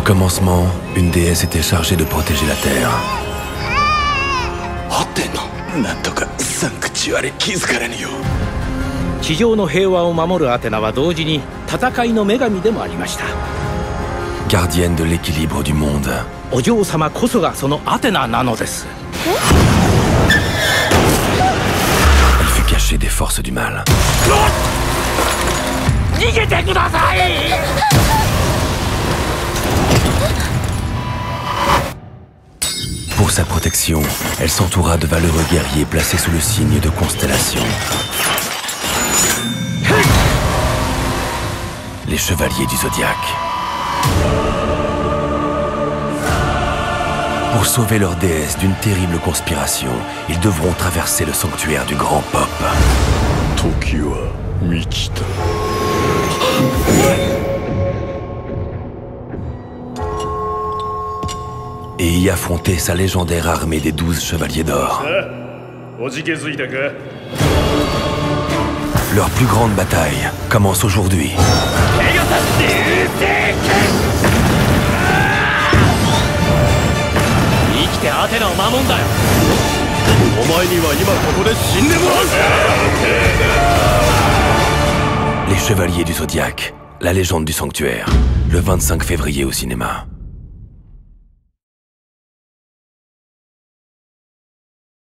Au commencement, une déesse était chargée de protéger la Terre. Athéna, sanctuary kizukareni yo. 地上の平和を守るアテナは同時に戦いの女神でもありました。Gardienne de l'équilibre du monde. お嬢様こそがそのアテナなのです。Elle fut cachée des forces du mal. 逃げてください。Pour sa protection, elle s'entoura de valeureux guerriers placés sous le signe de Constellation. Les Chevaliers du zodiaque. Pour sauver leur déesse d'une terrible conspiration, ils devront traverser le sanctuaire du Grand Pope. Tokyo Mikita. Et y affronter sa légendaire armée des 12 Chevaliers d'Or. Leur plus grande bataille commence aujourd'hui. Les Chevaliers du Zodiaque, la légende du sanctuaire, le 25 février au cinéma.